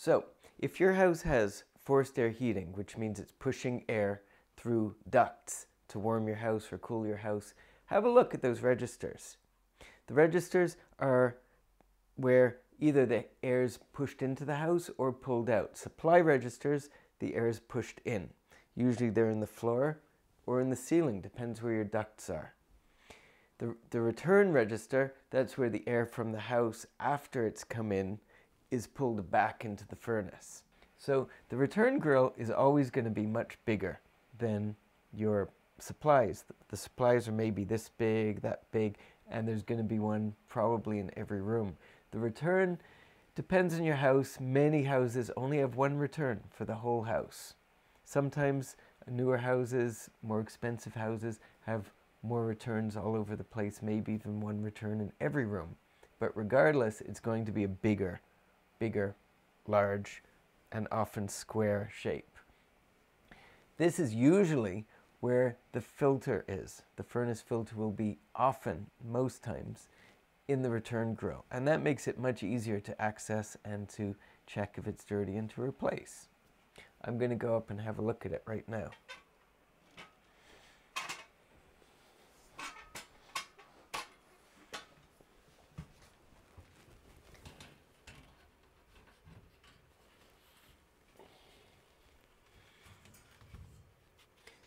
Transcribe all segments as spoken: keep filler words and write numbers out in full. So if your house has forced air heating, which means it's pushing air through ducts to warm your house or cool your house, have a look at those registers. The registers are where either the air is pushed into the house or pulled out. Supply registers, the air is pushed in. Usually they're in the floor or in the ceiling, depends where your ducts are. The, the return register, that's where the air from the house after it's come in is pulled back into the furnace. So the return grill is always going to be much bigger than your supplies. The, the supplies are maybe this big, that big, and there's going to be one probably in every room. The return depends on your house. Many houses only have one return for the whole house. Sometimes newer houses, more expensive houses, have more returns all over the place, maybe even one return in every room. But regardless, it's going to be a bigger, bigger, large, and often square shape. This is usually where the filter is. The furnace filter will be often, most times, in the return grill, and that makes it much easier to access and to check if it's dirty and to replace. I'm going to go up and have a look at it right now.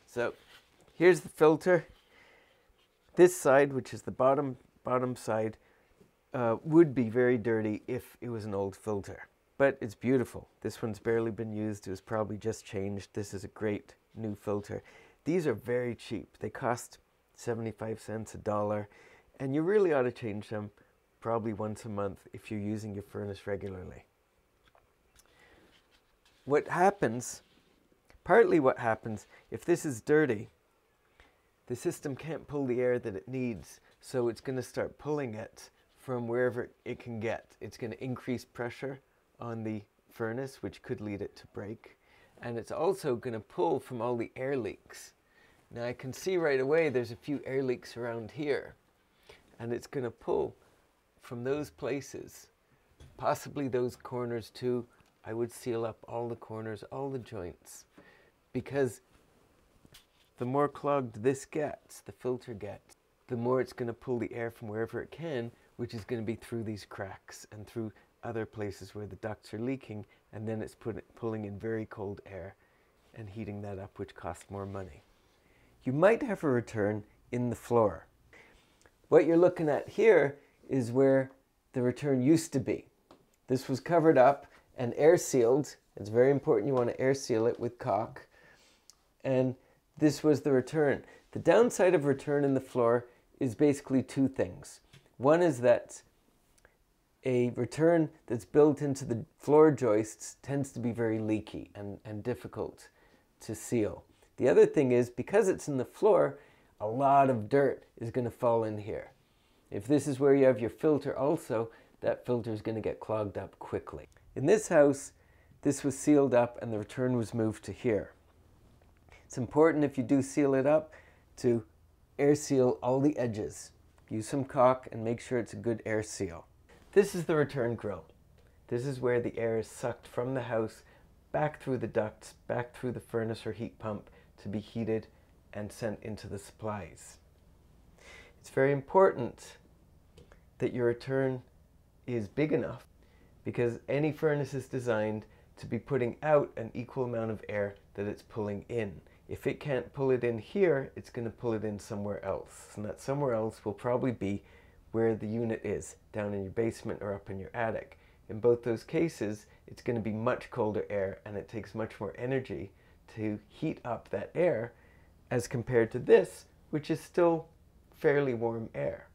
So here's the filter. This side, which is the bottom bottom side, uh, would be very dirty if it was an old filter, but it's beautiful. This one's barely been used. It was probably just changed. This is a great new filter. These are very cheap. They cost seventy-five cents, a dollar, and you really ought to change them probably once a month if you're using your furnace regularly. What happens, partly what happens, if this is dirty, the system can't pull the air that it needs, so it's going to start pulling it from wherever it can get. It's going to increase pressure on the furnace, which could lead it to break, and it's also going to pull from all the air leaks. Now I can see right away there's a few air leaks around here, and it's going to pull from those places, possibly those corners too. I would seal up all the corners, all the joints, because the more clogged this gets, the filter gets, the more it's going to pull the air from wherever it can, which is going to be through these cracks and through other places where the ducts are leaking, and then it's put, pulling in very cold air and heating that up, which costs more money. You might have a return in the floor. What you're looking at here is where the return used to be. This was covered up and air sealed. It's very important you want to air seal it with caulk. And this was the return. The downside of return in the floor is basically two things. One is that a return that's built into the floor joists tends to be very leaky and, and difficult to seal. The other thing is, because it's in the floor, a lot of dirt is going to fall in here. If this is where you have your filter also, that filter is going to get clogged up quickly. In this house, this was sealed up and the return was moved to here. It's important, if you do seal it up, to air seal all the edges. Use some caulk and make sure it's a good air seal. This is the return grill. This is where the air is sucked from the house back through the ducts, back through the furnace or heat pump to be heated and sent into the supplies. It's very important that your return is big enough, because any furnace is designed to be putting out an equal amount of air that it's pulling in. If it can't pull it in here, it's going to pull it in somewhere else. And that somewhere else will probably be where the unit is, down in your basement or up in your attic. In both those cases, it's going to be much colder air, and it takes much more energy to heat up that air as compared to this, which is still fairly warm air.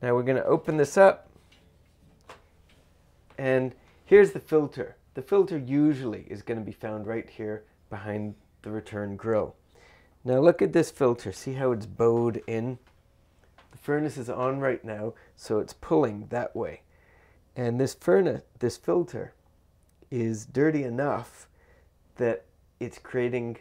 Now we're going to open this up, and here's the filter. The filter usually is going to be found right here behind the return grill. Now look at this filter. See how it's bowed in? The furnace is on right now, so it's pulling that way. And this furnace, this filter is dirty enough that it's creating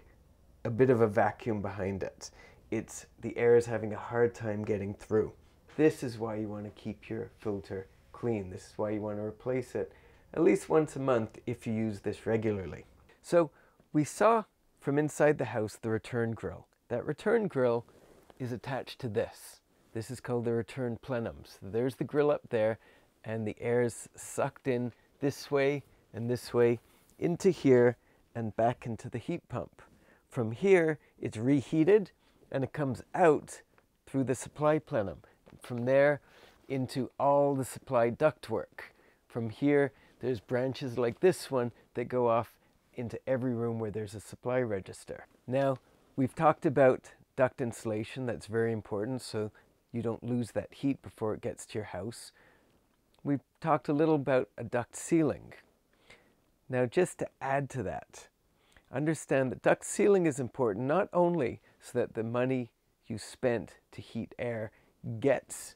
a bit of a vacuum behind it. It's, the air is having a hard time getting through. This is why you want to keep your filter clean. This is why you want to replace it at least once a month if you use this regularly. So we saw from inside the house the return grill. That return grill is attached to this. This is called the return plenum. So there's the grill up there, and the air is sucked in this way and this way into here and back into the heat pump. From here, it's reheated and it comes out through the supply plenum. From there into all the supply ductwork. From here, there's branches like this one that go off into every room where there's a supply register. Now, we've talked about duct insulation. That's very important so you don't lose that heat before it gets to your house. We've talked a little about a duct ceiling. Now, just to add to that, understand that duct ceiling is important not only so that the money you spent to heat air gets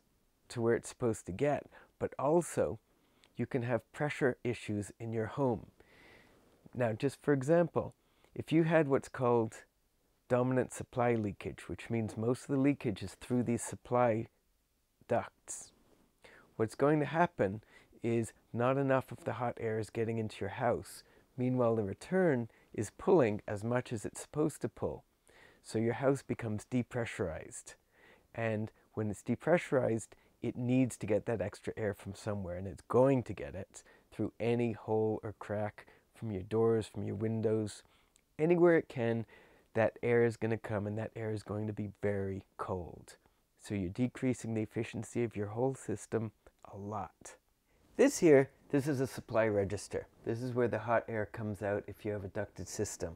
to where it's supposed to get, but also you can have pressure issues in your home. Now, just for example, if you had what's called dominant supply leakage, which means most of the leakage is through these supply ducts, what's going to happen is not enough of the hot air is getting into your house. Meanwhile, the return is pulling as much as it's supposed to pull. So your house becomes depressurized. And when it's depressurized, it needs to get that extra air from somewhere, and it's going to get it through any hole or crack, from your doors, from your windows, anywhere it can. That air is going to come, and that air is going to be very cold. So you're decreasing the efficiency of your whole system a lot. This here, this is a supply register. This is where the hot air comes out if you have a ducted system.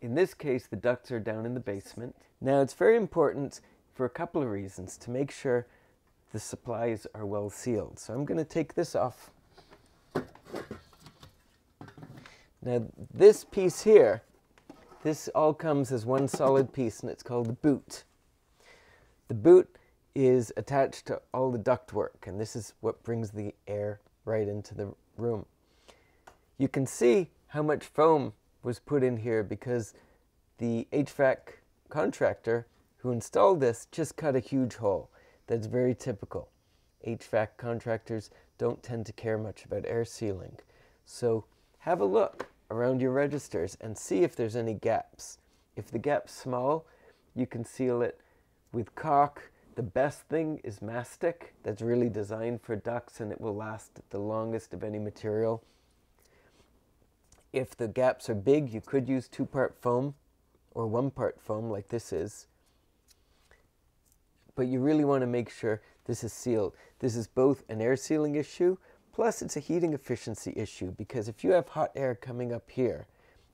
In this case, the ducts are down in the basement. Now, it's very important for a couple of reasons to make sure the supplies are well sealed. So I'm going to take this off. Now, this piece here, this all comes as one solid piece, and it's called the boot. The boot is attached to all the ductwork, and this is what brings the air right into the room. You can see how much foam was put in here because the H V A C contractor who installed this just cut a huge hole. That's very typical. H V A C contractors don't tend to care much about air sealing. So have a look around your registers and see if there's any gaps. If the gap's small, you can seal it with caulk. The best thing is mastic. That's really designed for ducts, and it will last the longest of any material. If the gaps are big, you could use two-part foam or one-part foam like this is. But you really want to make sure this is sealed. This is both an air sealing issue, plus it's a heating efficiency issue, because if you have hot air coming up here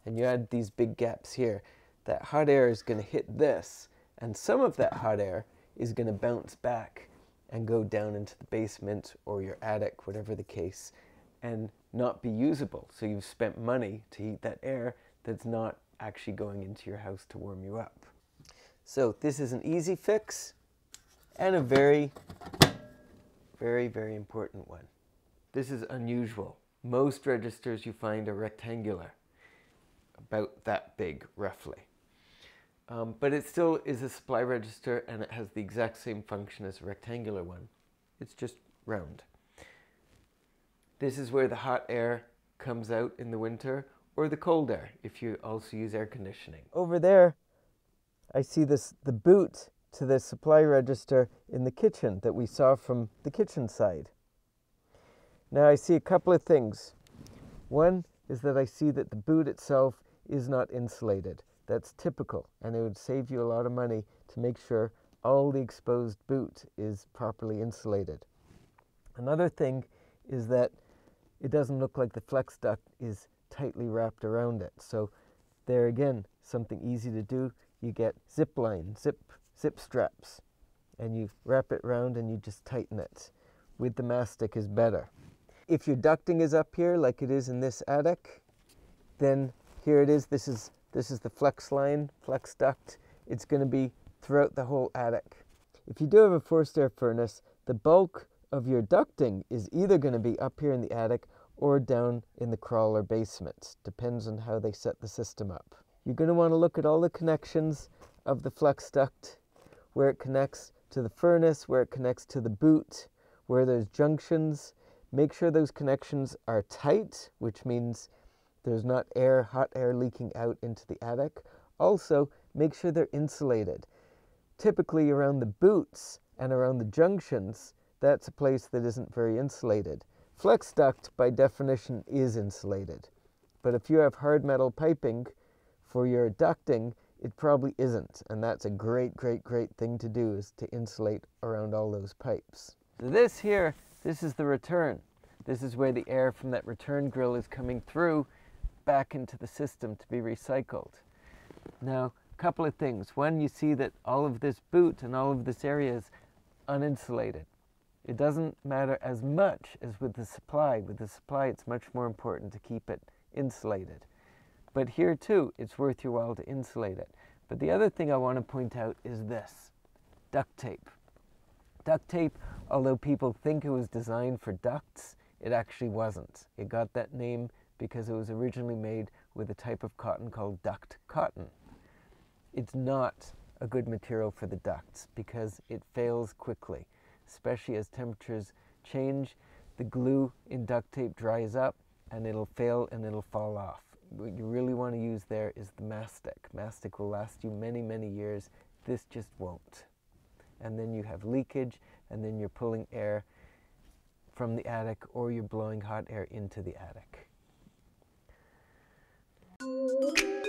and you add these big gaps here, that hot air is going to hit this, and some of that hot air is going to bounce back and go down into the basement or your attic, whatever the case, and not be usable. So you've spent money to heat that air that's not actually going into your house to warm you up. So this is an easy fix and a very, very, very important one. This is unusual. Most registers you find are rectangular, about that big, roughly. Um, but it still is a supply register, and it has the exact same function as a rectangular one. It's just round. This is where the hot air comes out in the winter, or the cold air if you also use air conditioning. Over there, I see this, the boot to the supply register in the kitchen that we saw from the kitchen side. Now I see a couple of things. One is that I see that the boot itself is not insulated. That's typical, and it would save you a lot of money to make sure all the exposed boot is properly insulated. Another thing is that it doesn't look like the flex duct is tightly wrapped around it. So there again, something easy to do. You get zip line, zip, zip straps, and you wrap it around and you just tighten it. With the mastic is better. If your ducting is up here like it is in this attic, then here it is. This is, this is the flex line, flex duct. It's going to be throughout the whole attic. If you do have a forced air furnace, the bulk of your ducting is either going to be up here in the attic or down in the crawl or basement. Depends on how they set the system up. You're going to want to look at all the connections of the flex duct, where it connects to the furnace, where it connects to the boot, where there's junctions. Make sure those connections are tight, which means there's not air, hot air leaking out into the attic. Also, make sure they're insulated. Typically around the boots and around the junctions, that's a place that isn't very insulated. Flex duct, by definition, is insulated. But if you have hard metal piping for your ducting, it probably isn't. And that's a great, great, great thing to do, is to insulate around all those pipes. So this here, this is the return. This is where the air from that return grill is coming through back into the system to be recycled. Now, a couple of things. One, you see that all of this boot and all of this area is uninsulated. It doesn't matter as much as with the supply. With the supply, it's much more important to keep it insulated. But here too, it's worth your while to insulate it. But the other thing I want to point out is this, duct tape. Duct tape, although people think it was designed for ducts, it actually wasn't. It got that name because it was originally made with a type of cotton called duct cotton. It's not a good material for the ducts because it fails quickly, especially as temperatures change. The glue in duct tape dries up and it'll fail and it'll fall off. What you really want to use there is the mastic. Mastic will last you many, many years. This just won't. And then you have leakage, and then you're pulling air from the attic, or you're blowing hot air into the attic.